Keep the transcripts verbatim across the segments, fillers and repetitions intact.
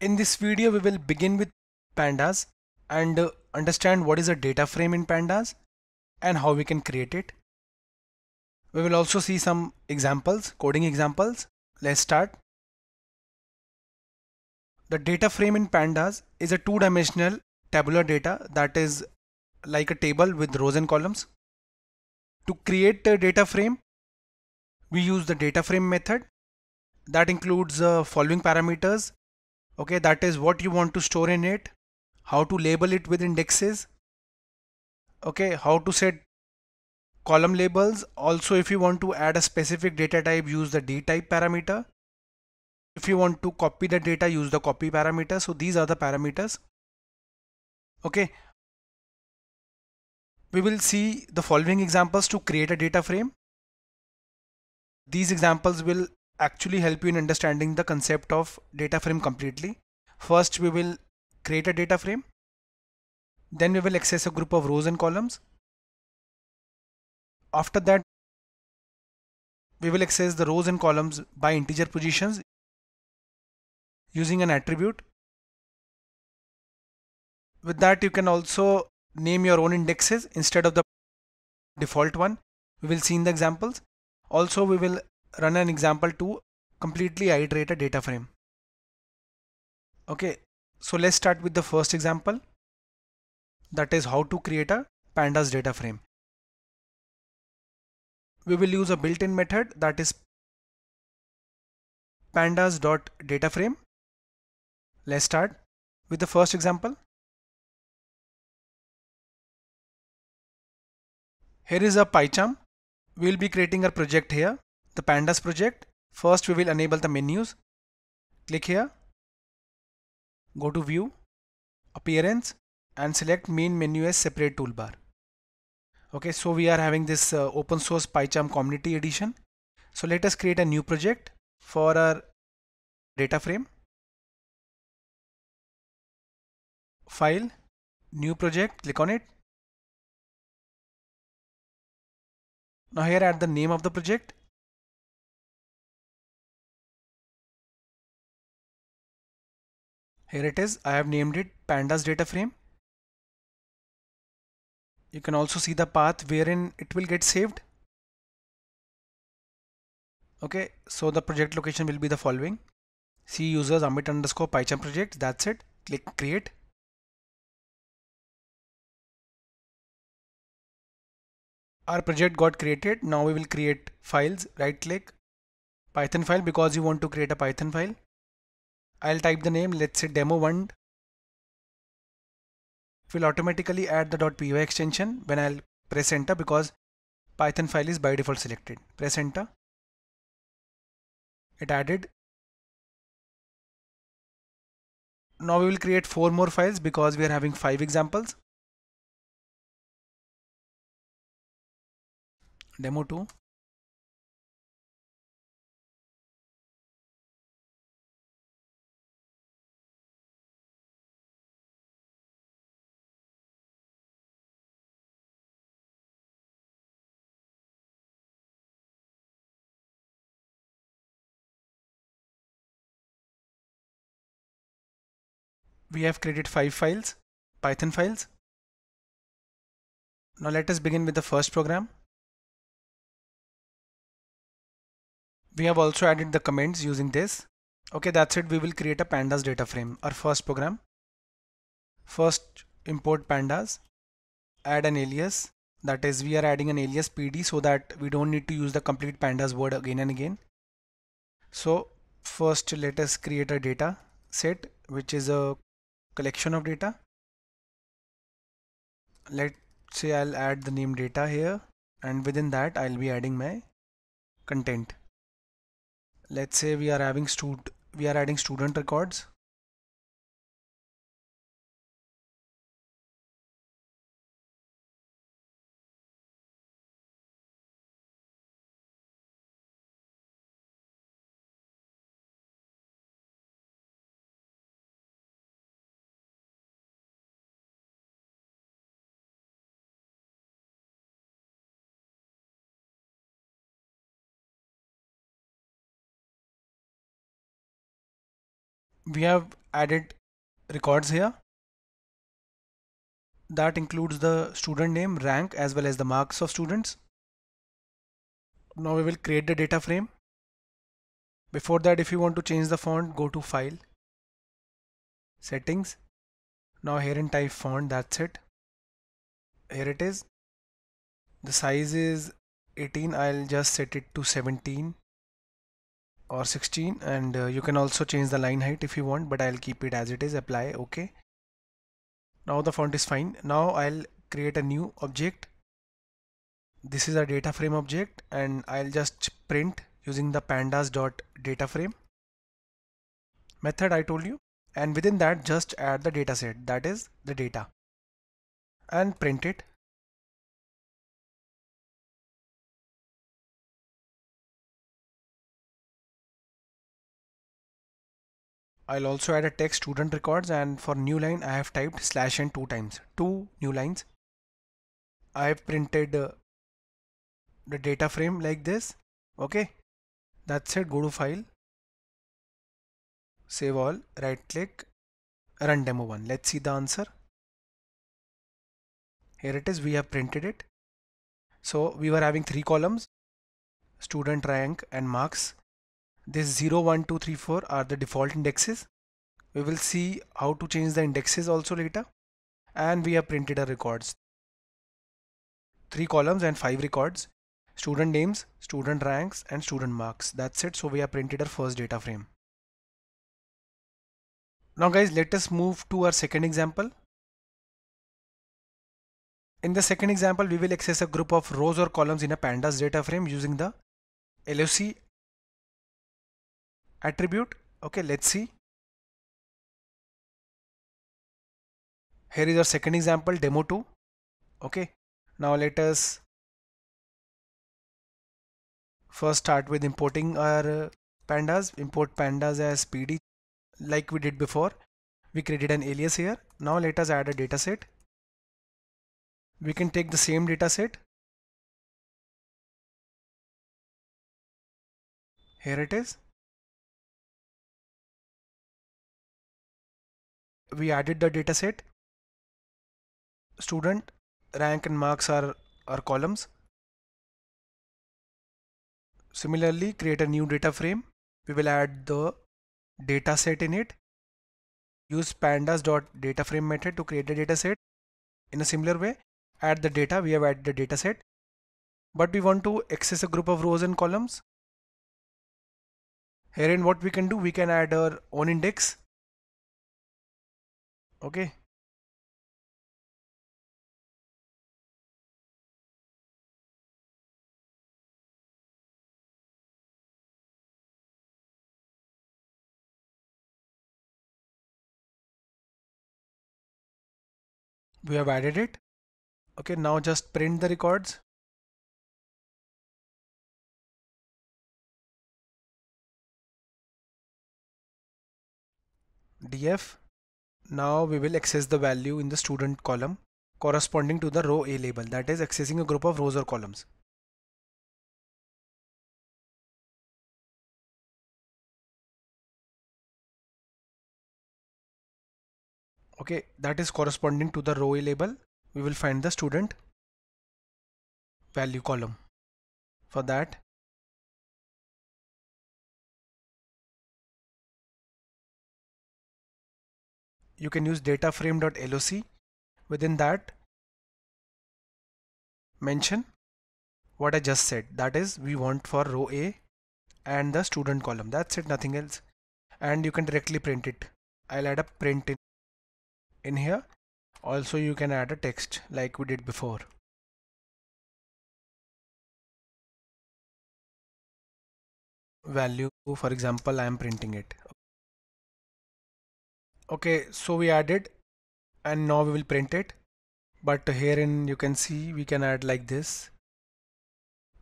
In this video, we will begin with Pandas and uh, understand what is a data frame in Pandas and how we can create it. We will also see some examples, coding examples. Let's start. The data frame in Pandas is a two-dimensional tabular data, that is like a table with rows and columns. To create a data frame, we use the data frame method that includes uh, following parameters. Okay, that is what you want to store in it, how to label it with indexes, okay, how to set column labels. Also, if you want to add a specific data type, use the dtype parameter. If you want to copy the data, use the copy parameter. So these are the parameters. Okay, we will see the following examples to create a data frame. These examples will actually help you in understanding the concept of data frame completely. First, we will create a data frame. Then we will access a group of rows and columns. After that, we will access the rows and columns by integer positions using an attribute. With that, you can also name your own indexes instead of the default one. We will see in the examples. Also, we will run an example to completely iterate a data frame. Okay, so let's start with the first example, that is how to create a Pandas data frame. We will use a built-in method, that is pandas.dataframe. Let's start with the first example. Here is a PyCharm. We will be creating a project here, the Pandas project. First, we will enable the menus. Click here, go to View, Appearance, and select Main Menu as separate toolbar. Okay, so we are having this uh, open source PyCharm Community Edition. So let us create a new project for our data frame. File, New Project, click on it. Now here add the name of the project. Here it is. I have named it Pandas data frame. You can also see the path wherein it will get saved. Okay, so the project location will be the following. See users amit underscore PyCharm project. That's it. Click create. Our project got created. Now we will create files. Right click, Python file, because you want to create a Python file. I'll type the name, let's say demo one. It will automatically add the .py extension when I'll press enter, because Python file is by default selected. Press enter. It added. Now we will create four more files because we are having five examples. demo two. We have created five files, Python files. Now let us begin with the first program. We have also added the comments using this. Okay, that's it. We will create a Pandas data frame, our first program. First, import Pandas, add an alias. That is, we are adding an alias P D so that we don't need to use the complete Pandas word again and again. So first, let us create a data set, which is a collection of data. Let's say I'll add the name data here, and within that I'll be adding my content. Let's say we are having stud we are adding student records. we have added records here. That includes the student name, rank, as well as the marks of students. Now we will create the data frame. Before that, if you want to change the font, go to File, Settings. Now here in type font, that's it. Here it is. The size is eighteen. I'll just set it to seventeen or sixteen, and uh, you can also change the line height if you want, but I'll keep it as it is. Apply, OK. Now the font is fine. Now I'll create a new object. This is a data frame object, and I'll just print using the pandas.dataFrame method I told you, and within that just add the dataset, that is the data, and print it. I'll also add a text student records, and for new line I have typed slash n two times, two new lines. I have printed uh, the data frame like this. Okay, that's it. Go to File, Save All, right click, Run Demo one. Let's see the answer. Here it is, we have printed it. So we were having three columns, student, rank and marks. This zero, one, two, three, four are the default indexes. We will see how to change the indexes also later. And we have printed our records. Three columns and five records. Student names, student ranks and student marks. That's it. So we have printed our first data frame. Now guys, let us move to our second example. In the second example, we will access a group of rows or columns in a Pandas data frame using the loc attribute. Okay, let's see. Here is our second example, demo two. Okay, now let us first start with importing our pandas. Import pandas as pd like we did before. We created an alias here. Now let us add a data set. We can take the same data set. Here it is. We added the data set. Student, rank and marks are our columns. Similarly, create a new data frame. We will add the data set in it. Use pandas.dataFrame method to create the data set. In a similar way, add the data. We have added the data set. But we want to access a group of rows and columns. Herein what we can do, we can add our own index. Okay. We have added it. Okay, now just print the records. D F. Now we will access the value in the student column corresponding to the row A label, that is accessing a group of rows or columns. Okay, that is corresponding to the row A label. We will find the student value column. For that, you can use dataframe.loc. Within that, mention what I just said, that is we want for row A and the student column. That's it, nothing else. And you can directly print it. I'll add a print in, in here. Also you can add a text like we did before. Value, for example, I am printing it. Okay, so we added, and now we will print it. But herein you can see we can add like this.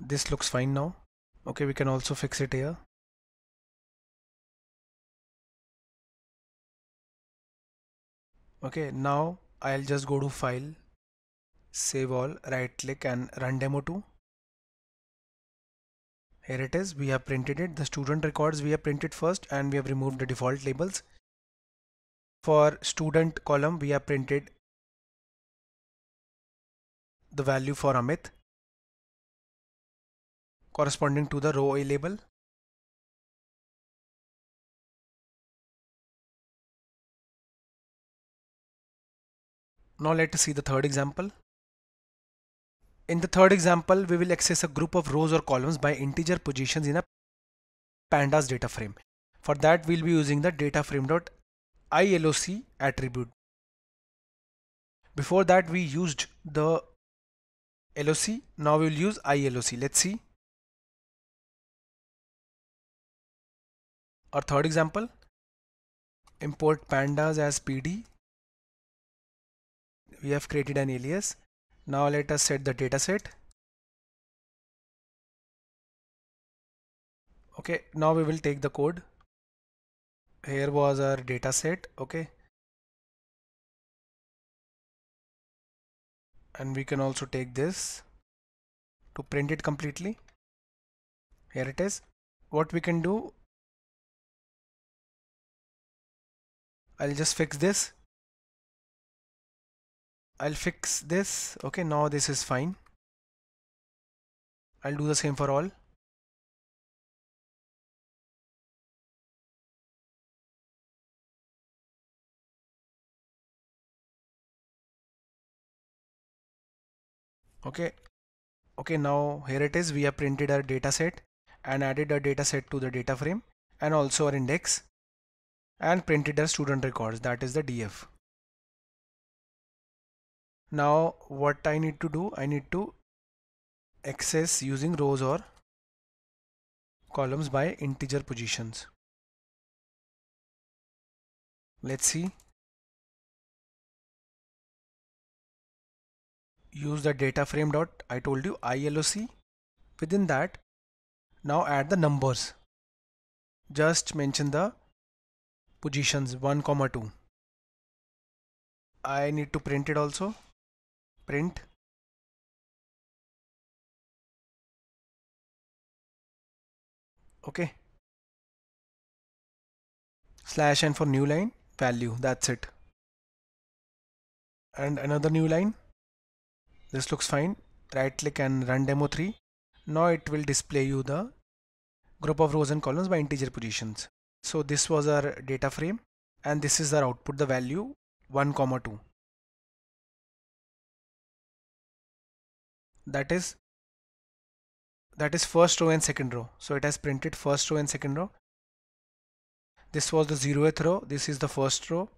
This looks fine now. Okay, we can also fix it here. Okay, now I'll just go to File, Save All, right click and Run Demo two. Here it is. We have printed it. The student records we have printed first, and we have removed the default labels. For student column, we have printed the value for Amit corresponding to the row A label. Now let us see the third example. In the third example, we will access a group of rows or columns by integer positions in a Pandas data frame. For that, we will be using the DataFrame.iloc attribute. Before that, we used the loc. Now we will use iloc. Let's see our third example. Import pandas as P D. We have created an alias. Now let us set the dataset. Okay, now we will take the code. Here was our dataset. Okay, and we can also take this to print it completely. Here it is. What we can do, I'll just fix this. I'll fix this. Okay, now this is fine. I'll do the same for all. Okay. Okay, now here it is. We have printed our data set and added our data set to the data frame and also our index, and printed our student records, that is the D F. Now what I need to do, I need to access using rows or columns by integer positions. Let's see. Use the data frame dot, I told you, iloc. Within that, now add the numbers. Just mention the positions one comma two. I need to print it also. Print. Okay. Slash and for new line, value. That's it. And another new line. This looks fine. Right click and run demo three. Now it will display you the group of rows and columns by integer positions. So this was our data frame, and this is our output, the value one comma two. That is, that is first row and second row. So it has printed first row and second row. This was the zeroth row. This is the first row.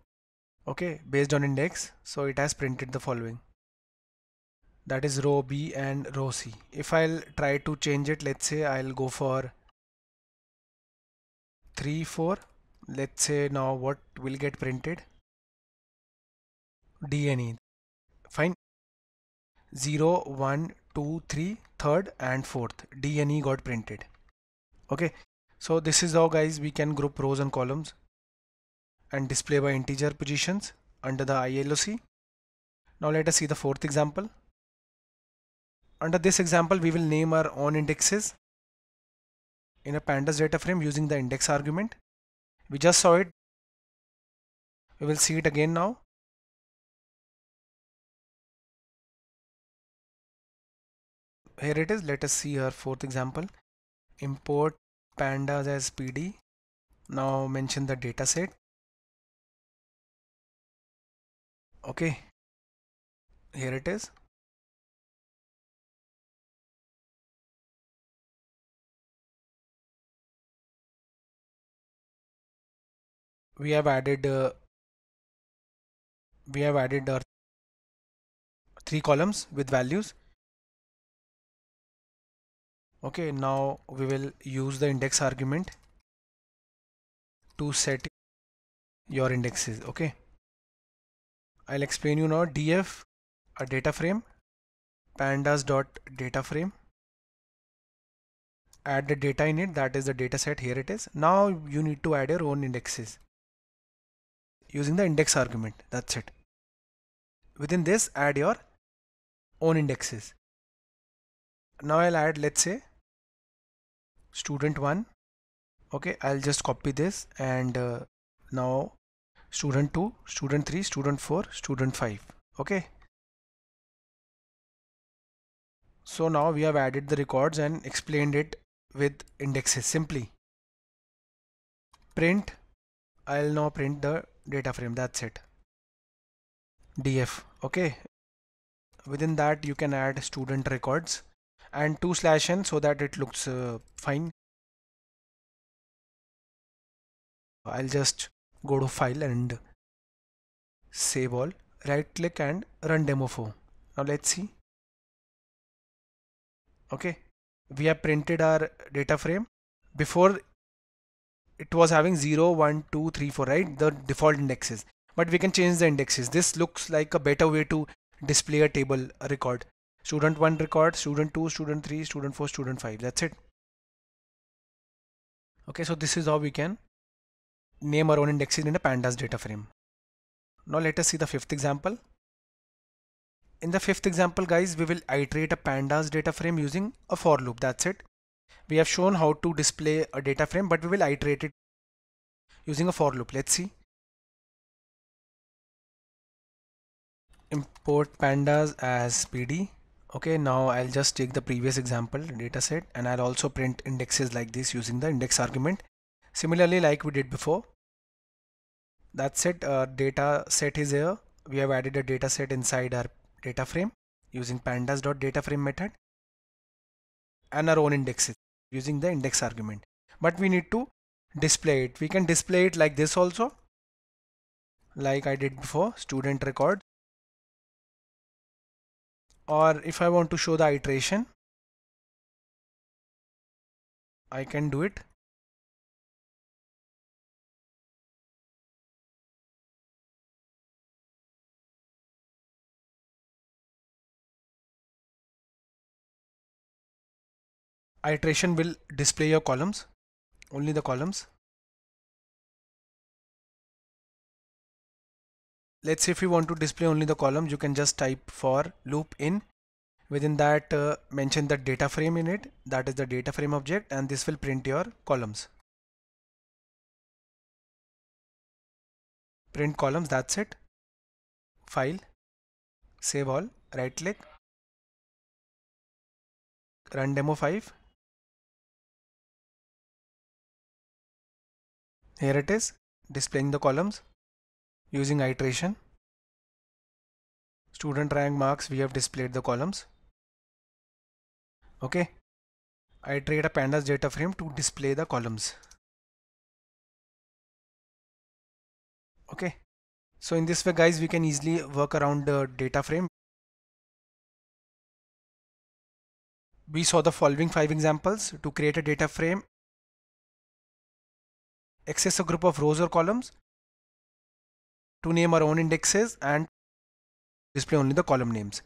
Okay, based on index. So it has printed the following. That is row B and row C. If I'll try to change it, let's say I'll go for three, four. Let's say now what will get printed? D and E. Fine. zero, one, two, three, third and fourth. D and E got printed. Okay. So this is how, guys, we can group rows and columns and display by integer positions under the iloc. Now let us see the fourth example. Under this example, we will name our own indexes in a pandas data frame using the index argument. We just saw it. We will see it again now. Here it is. Let us see our fourth example. Import pandas as P D. Now mention the data set. Okay. Here it is. We have added uh, we have added our three columns with values. Okay, now we will use the index argument to set your indexes. Okay, I'll explain you now. D F, a data frame, pandas dot data frame. Add the data in it. That is the data set. Here it is. Now you need to add your own indexes using the index argument. That's it. Within this, add your own indexes. Now I'll add, let's say, student one. Okay, I'll just copy this, and uh, now student two, student three, student four, student five. Okay. So now we have added the records and explained it with indexes simply. Print, I'll now print the data frame, that's it. D F, okay. Within that you can add student records and two slash n so that it looks uh, fine. I'll just go to file and save all, right click and run demo four. Now let's see. Okay, we have printed our data frame. Before it was having zero, one, two, three, four, right? The default indexes, but we can change the indexes. This looks like a better way to display a table, a record. Student one record, student two, student three, student four, student five. That's it. Okay, so this is how we can name our own indexes in a Pandas data frame. Now let us see the fifth example. In the fifth example, guys, we will iterate a Pandas data frame using a for loop. That's it. We have shown how to display a data frame, but we will iterate it using a for loop. Let's see. Import Pandas as P D. Okay, now I'll just take the previous example dataset and I'll also print indexes like this using the index argument. Similarly, like we did before. That's it. Our data set is here. We have added a data set inside our data frame using pandas.dataframe method and our own indexes using the index argument. But we need to display it. We can display it like this also, like I did before, student record. Or if I want to show the iteration, I can do it. Iteration will display your columns, only the columns. Let's say if you want to display only the columns, you can just type for loop in. Within that uh, mention the data frame in it, that is the data frame object, and this will print your columns. Print columns, that's it. File, save all, right click, run demo five. Here it is, displaying the columns using iteration. Student rank marks, we have displayed the columns. Okay. Iterate a Pandas data frame to display the columns. Okay. So in this way, guys, we can easily work around the data frame. We saw the following five examples to create a data frame, access a group of rows or columns, to name our own indexes and display only the column names.